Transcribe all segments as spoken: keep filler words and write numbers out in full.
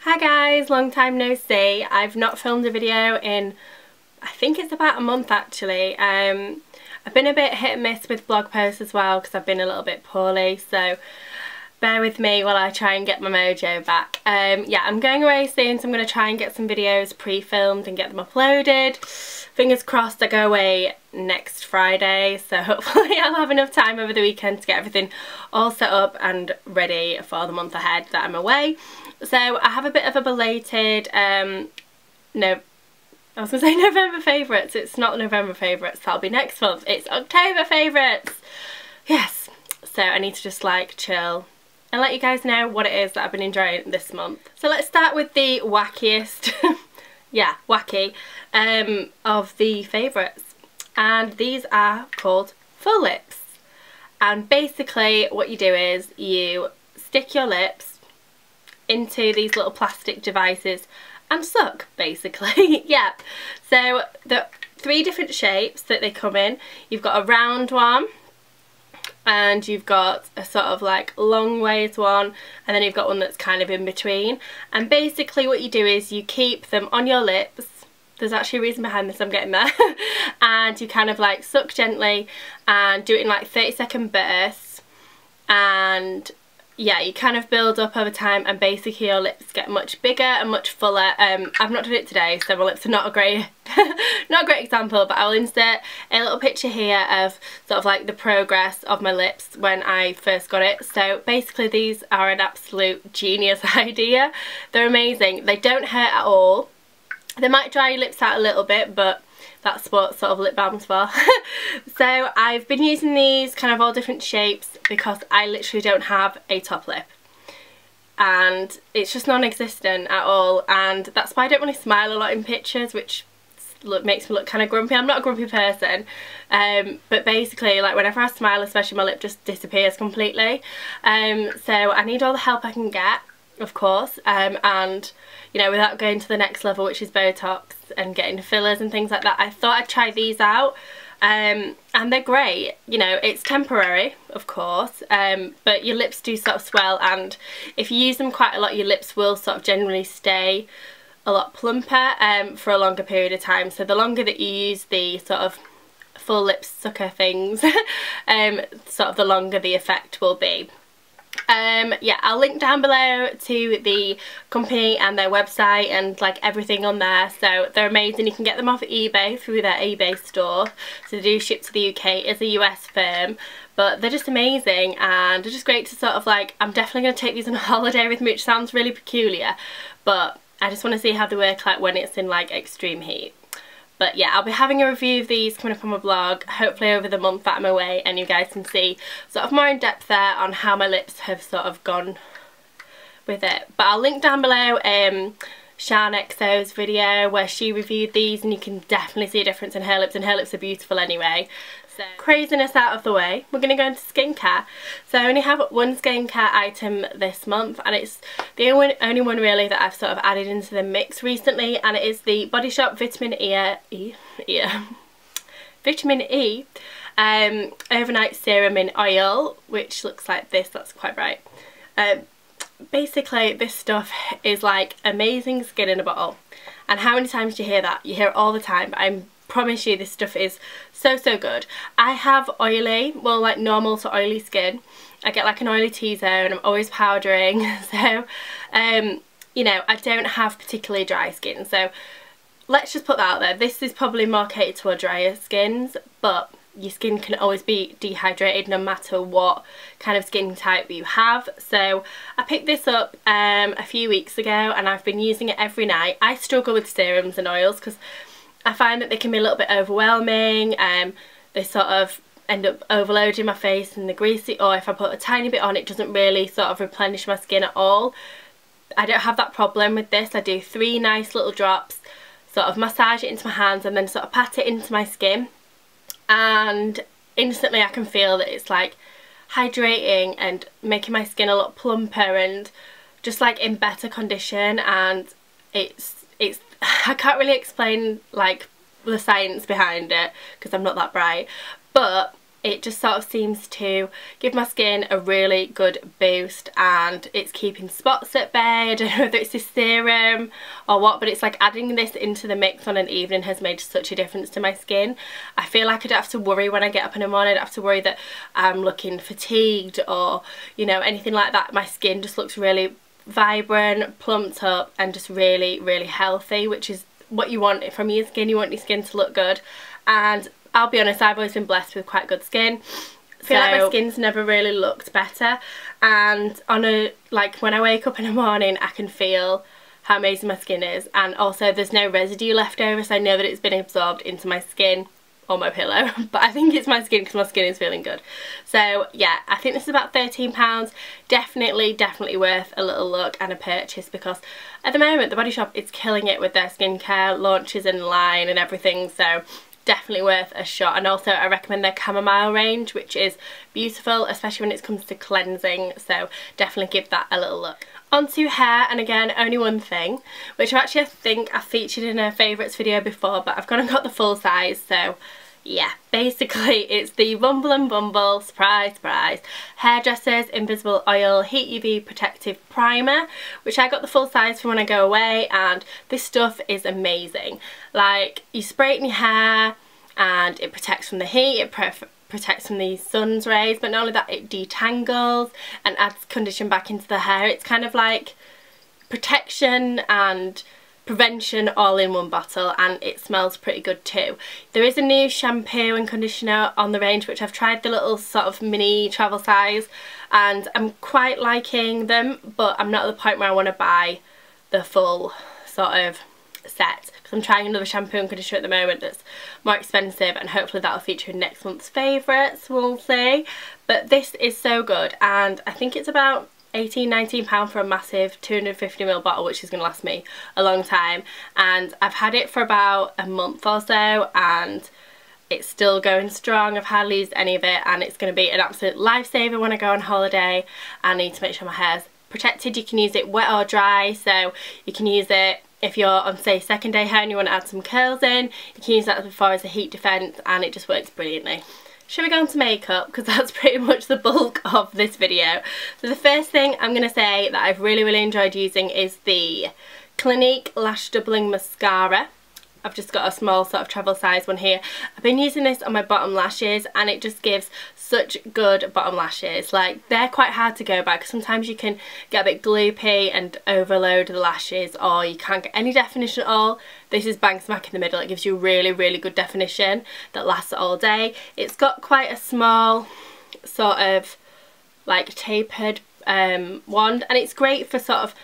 Hi guys, long time no see. I've not filmed a video in, I think it's about a month actually. Um, I've been a bit hit and miss with blog posts as well because I've been a little bit poorly, so bear with me while I try and get my mojo back. Um, yeah, I'm going away soon, so I'm going to try and get some videos pre-filmed and get them uploaded. Fingers crossed I go away next Friday, so hopefully I'll have enough time over the weekend to get everything all set up and ready for the month ahead that I'm away. So I have a bit of a belated, um, no, I was going to say November favourites. It's not November favourites, that'll be next month. It's October favourites. Yes. So I need to just like chill and let you guys know what it is that I've been enjoying this month. So let's start with the wackiest, yeah, wacky, um, of the favourites. And these are called Fullips. And basically what you do is you stick your lips into these little plastic devices and suck, basically. Yeah, so the three different shapes that they come in, you've got a round one and you've got a sort of like long ways one, and then you've got one that's kind of in between. And basically what you do is you keep them on your lips. There's actually a reason behind this, I'm getting there. And you kind of like suck gently and do it in like thirty second bursts, and yeah, you kind of build up over time and basically your lips get much bigger and much fuller. Um, I've not done it today, so my lips are not a great, not a great example, but I'll insert a little picture here of sort of like the progress of my lips when I first got it. So basically these are an absolute genius idea. They're amazing. They don't hurt at all. They might dry your lips out a little bit, but that's what sort of lip balm's for. So I've been using these kind of all different shapes because I literally don't have a top lip. And it's just non-existent at all. And that's why I don't really smile a lot in pictures, which look, makes me look kind of grumpy. I'm not a grumpy person. Um, but basically, like whenever I smile, especially my lip just disappears completely. Um, so I need all the help I can get, of course, um, and you know, without going to the next level, which is Botox and getting fillers and things like that, I thought I'd try these out, um, and they're great. You know, it's temporary, of course, um, but your lips do sort of swell, and if you use them quite a lot, your lips will sort of generally stay a lot plumper um, for a longer period of time. So the longer that you use the sort of full lip sucker things, um, sort of the longer the effect will be. Um, yeah, I'll link down below to the company and their website and like everything on there. So they're amazing. You can get them off eBay through their eBay store. So they do ship to the U K. It's a U S firm, but they're just amazing and they're just great to sort of like, I'm definitely going to take these on holiday with me, which sounds really peculiar, but I just want to see how they work like when it's in like extreme heat. But yeah, I'll be having a review of these coming up on my blog, hopefully over the month that I'm away, and you guys can see sort of more in depth there on how my lips have sort of gone with it. But I'll link down below um, Shan X O's video where she reviewed these, and you can definitely see a difference in her lips, and her lips are beautiful anyway. So craziness out of the way, we're going to go into skincare. So I only have one skincare item this month, and it's the only, only one really that I've sort of added into the mix recently, and it is the Body Shop Vitamin E, e, e Vitamin E um, Overnight Serum in Oil, which looks like this. That's quite bright. Um, basically this stuff is like amazing skin in a bottle, and how many times do you hear that? You hear it all the time, but I'm promise you this stuff is so so good. I have oily, well like normal to oily skin. I get like an oily T-zone, I'm always powdering, so um, you know, I don't have particularly dry skin, so let's just put that out there. This is probably more catered to our drier skins, but your skin can always be dehydrated no matter what kind of skin type you have. So I picked this up um, a few weeks ago and I've been using it every night. I struggle with serums and oils because I find that they can be a little bit overwhelming. Um, they sort of end up overloading my face and the greasy, or if I put a tiny bit on, it doesn't really sort of replenish my skin at all. I don't have that problem with this. I do three nice little drops, sort of massage it into my hands and then sort of pat it into my skin, and instantly I can feel that it's like hydrating and making my skin a lot plumper and just like in better condition. And it's it's I can't really explain like the science behind it because I'm not that bright, but it just sort of seems to give my skin a really good boost, and it's keeping spots at bay. I don't know whether it's this serum or what, but it's like adding this into the mix on an evening has made such a difference to my skin. I feel like I don't have to worry when I get up in the morning. I don't have to worry that I'm looking fatigued or, you know, anything like that. My skin just looks really vibrant, plumped up, and just really, really healthy, which is what you want from your skin. You want your skin to look good. And I'll be honest, I've always been blessed with quite good skin. I feel so, like my skin's never really looked better, and on a like when I wake up in the morning I can feel how amazing my skin is, and also there's no residue left over, so I know that it's been absorbed into my skin or my pillow. But I think it's my skin because my skin is feeling good. So yeah, I think this is about thirteen pounds. Definitely, definitely worth a little look and a purchase, because at the moment The Body Shop is killing it with their skincare launches and line and everything, so definitely worth a shot. And also I recommend their chamomile range, which is beautiful, especially when it comes to cleansing, so definitely give that a little look. Onto hair, and again only one thing, which I actually think I featured in a favourites video before, but I've gone and got the full size. So yeah, basically it's the Bumble and Bumble, surprise surprise, hairdressers invisible oil heat U V protective primer, which I got the full size for when I go away, and this stuff is amazing. Like, you spray it in your hair and it protects from the heat, it protects from the sun's rays, but not only that, it detangles and adds condition back into the hair. It's kind of like protection and prevention all in one bottle, and it smells pretty good too. There is a new shampoo and conditioner on the range, which I've tried the little sort of mini travel size, and I'm quite liking them, but I'm not at the point where I want to buy the full sort of set, because I'm trying another shampoo and conditioner at the moment that's more expensive, and hopefully that'll feature in next month's favourites, we'll see. But this is so good, and I think it's about eighteen, nineteen pounds for a massive two hundred and fifty milliliter bottle, which is going to last me a long time. And I've had it for about a month or so, and it's still going strong. I've hardly used any of it, and it's going to be an absolute lifesaver when I go on holiday. I need to make sure my hair's protected. You can use it wet or dry, so you can use it if you're on, say, second day hair and you want to add some curls in. You can use that before as a heat defence, and it just works brilliantly. Should we go on to makeup, because that's pretty much the bulk of this video. So the first thing I'm going to say that I've really really enjoyed using is the Clinique Lash Doubling Mascara. I've just got a small sort of travel size one here. I've been using this on my bottom lashes, and it just gives such good bottom lashes. Like, they're quite hard to go by, because sometimes you can get a bit gloopy and overload the lashes, or you can't get any definition at all. This is bang smack in the middle. It gives you really really good definition that lasts all day. It's got quite a small sort of like tapered um, wand, and it's great for sort of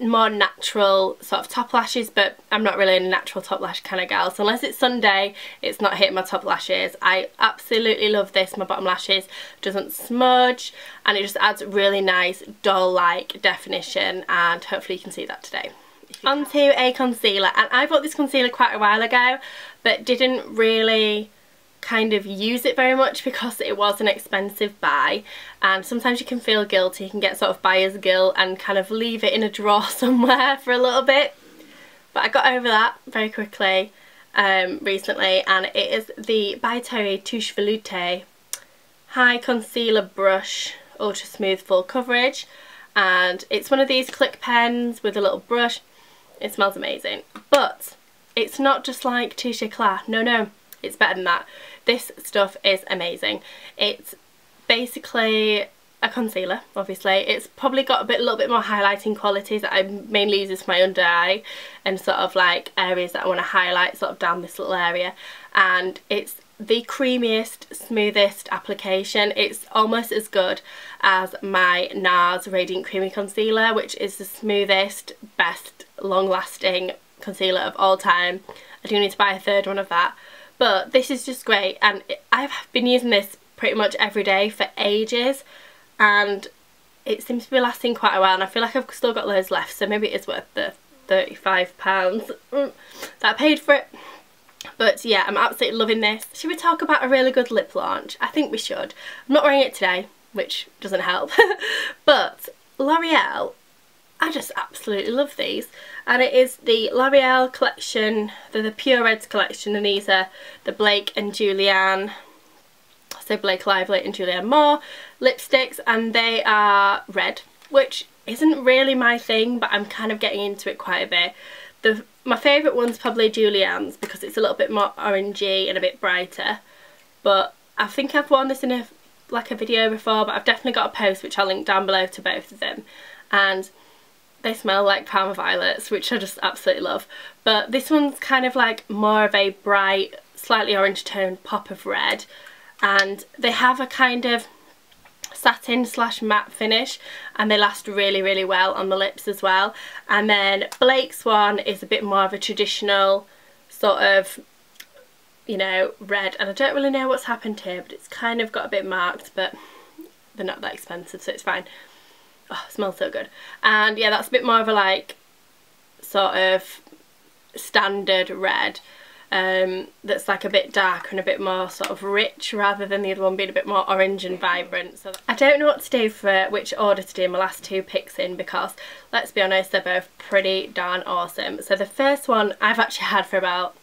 more natural sort of top lashes, but I'm not really a natural top lash kind of girl, so unless it's Sunday it's not hitting my top lashes. I absolutely love this. My bottom lashes doesn't smudge, and it just adds really nice doll-like definition, and hopefully you can see that today. Onto a concealer, and I bought this concealer quite a while ago, but didn't really kind of use it very much because it was an expensive buy, and sometimes you can feel guilty. You can get sort of buyer's guilt and kind of leave it in a drawer somewhere for a little bit, but I got over that very quickly um, recently, and it is the By Terry Touche Veloutee High Concealer Brush Ultra Smooth Full Coverage, and it's one of these click pens with a little brush. It smells amazing, but it's not just like Touche Éclat, no no, it's better than that. This stuff is amazing. It's basically a concealer, obviously. It's probably got a bit, little bit more highlighting qualities. I mainly use this for my under eye and sort of like areas that I want to highlight sort of down this little area, and it's the creamiest, smoothest application. It's almost as good as my NARS Radiant Creamy Concealer, which is the smoothest, best, long-lasting concealer of all time. I do need to buy a third one of that. But this is just great, and I've been using this pretty much every day for ages, and it seems to be lasting quite a while, and I feel like I've still got loads left, so maybe it is worth the thirty-five pounds that I paid for it. But yeah, I'm absolutely loving this. Should we talk about a really good lip launch? I think we should. I'm not wearing it today, which doesn't help, but L'Oreal, I just absolutely love these, and it is the L'Oreal collection, the, the Pure Reds collection, and these are the Blake and Julianne so Blake Lively and Julianne Moore lipsticks, and they are red, which isn't really my thing, but I'm kind of getting into it quite a bit. The my favourite one's probably Julianne's because it's a little bit more orangey and a bit brighter, but I think I've worn this in a like a video before, but I've definitely got a post which I'll link down below to both of them, and they smell like Parma violets, which I just absolutely love. But this one's kind of like more of a bright, slightly orange toned pop of red, and they have a kind of satin slash matte finish, and they last really really well on the lips as well. And then Blake's one is a bit more of a traditional sort of, you know, red, and I don't really know what's happened here, but it's kind of got a bit marked, but they're not that expensive, so it's fine. Oh, it smells so good. And yeah, that's a bit more of a like sort of standard red, um, that's like a bit darker and a bit more sort of rich, rather than the other one being a bit more orange and vibrant. So I don't know what to do for which order to do my last two picks in, because let's be honest, they're both pretty darn awesome. So the first one I've actually had for about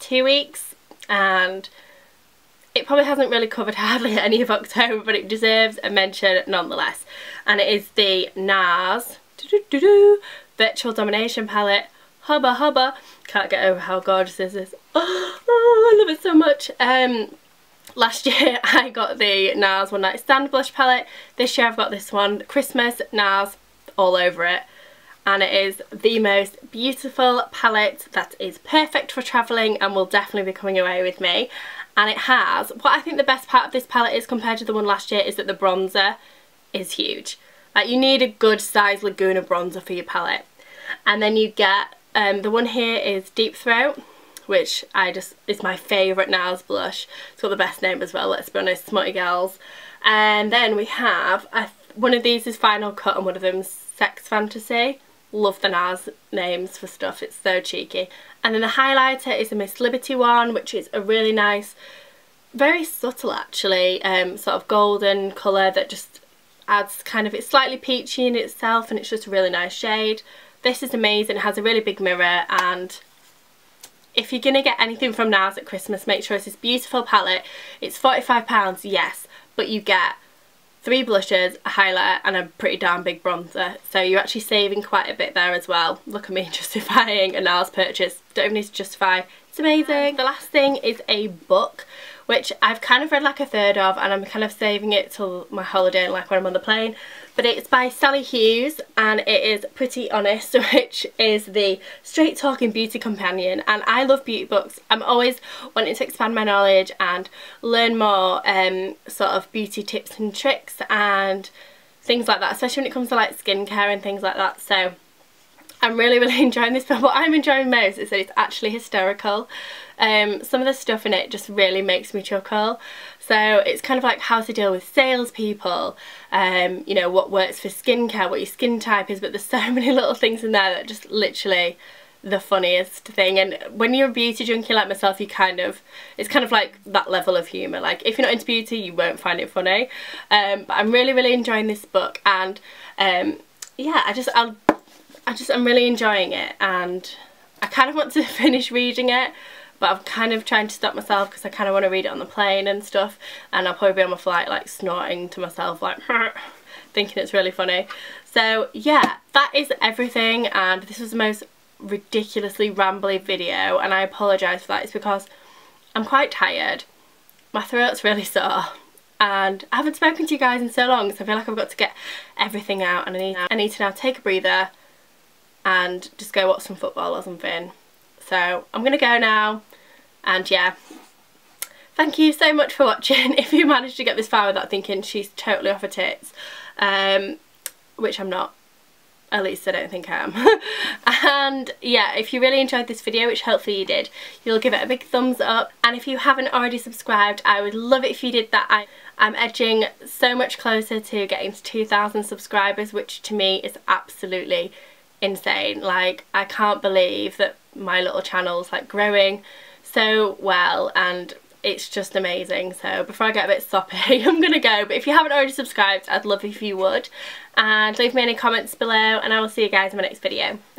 two weeks and it probably hasn't really covered hardly any of October, but it deserves a mention nonetheless. And it is the NARS doo -doo -doo -doo, Virtual Domination Palette. Hubba hubba. Can't get over how gorgeous this is. Oh, oh, I love it so much. Um, last year I got the NARS One Night Stand Blush Palette. This year I've got this one. Christmas, NARS, all over it. And it is the most beautiful palette that is perfect for travelling and will definitely be coming away with me. And it has, what I think the best part of this palette is compared to the one last year is that the bronzer is huge. Like, you need a good size Laguna bronzer for your palette. And then you get, um, the one here is Deep Throat, which I just, is my favourite NARS blush. It's got the best name as well, let's be honest, Smutty Girls. And then we have, a, one of these is Final Cut and one of them's Sex Fantasy. Love the NARS names for stuff, it's so cheeky. And then the highlighter is the Miss Liberty one, which is a really nice, very subtle actually, um, sort of golden colour that just adds kind of, it's slightly peachy in itself and it's just a really nice shade. This is amazing, it has a really big mirror, and if you're going to get anything from NARS at Christmas, make sure it's this beautiful palette. It's forty-five pounds, yes, but you get three blushes, a highlighter and a pretty darn big bronzer, so you're actually saving quite a bit there as well. Look at me justifying a NARS purchase, don't even need to justify, it's amazing. The last thing is a book, which I've kind of read like a third of, and I'm kind of saving it till my holiday, like when I'm on the plane, but it's by Sali Hughes and it is Pretty Honest, which is the straight talking beauty companion, and I love beauty books. I'm always wanting to expand my knowledge and learn more um, sort of beauty tips and tricks and things like that, especially when it comes to like skincare and things like that, so I'm really really enjoying this. But what I'm enjoying most is that it's actually hysterical. Um, some of the stuff in it just really makes me chuckle. So it's kind of like how to deal with salespeople, um, you know, what works for skincare, what your skin type is, but there's so many little things in there that are just literally the funniest thing. And when you're a beauty junkie like myself, you kind of, it's kind of like that level of humour. Like if you're not into beauty, you won't find it funny. Um, but I'm really really enjoying this book, and um, yeah, I just, I'll I just, I'm really enjoying it, and I kind of want to finish reading it, but I'm kind of trying to stop myself because I kind of want to read it on the plane and stuff, and I'll probably be on my flight like snorting to myself like thinking it's really funny. So yeah, that is everything, and this was the most ridiculously rambly video, and I apologise for that. It's because I'm quite tired, my throat's really sore, and I haven't spoken to you guys in so long, so I feel like I've got to get everything out, and I need, I need to now take a breather and just go watch some football or something. So I'm gonna go now, and yeah, thank you so much for watching. If you managed to get this far without thinking she's totally off her tits, um, which I'm not, at least I don't think I am. And yeah, if you really enjoyed this video, which hopefully you did, you'll give it a big thumbs up, and if you haven't already subscribed, I would love it if you did that. I I'm edging so much closer to getting to two thousand subscribers, which to me is absolutely insane. Like, I can't believe that my little channel's like growing so well, and it's just amazing. So before I get a bit soppy, I'm gonna go, but if you haven't already subscribed, I'd love if you would, and leave me any comments below, and I will see you guys in my next video. Bye.